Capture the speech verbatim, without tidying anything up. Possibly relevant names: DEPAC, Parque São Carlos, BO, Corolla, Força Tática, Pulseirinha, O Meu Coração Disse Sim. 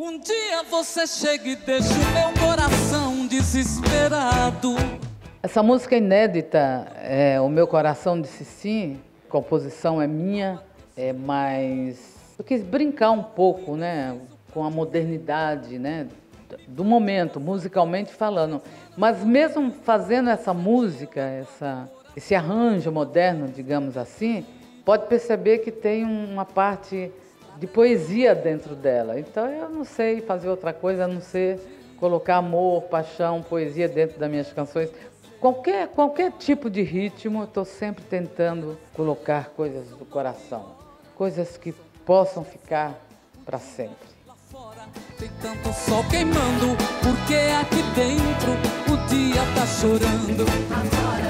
Um dia você chega e deixa o meu coração desesperado. Essa música inédita, é, O Meu Coração Disse Sim, a composição é minha, é, mas eu quis brincar um pouco, né, com a modernidade, né, do momento, musicalmente falando. Mas mesmo fazendo essa música, essa, esse arranjo moderno, digamos assim, pode perceber que tem uma parte de poesia dentro dela. Então eu não sei fazer outra coisa a não ser colocar amor, paixão, poesia dentro das minhas canções. Qualquer, qualquer tipo de ritmo, eu estou sempre tentando colocar coisas do coração, coisas que possam ficar para sempre. Tem tanto sol queimando, porque aqui dentro o dia tá chorando.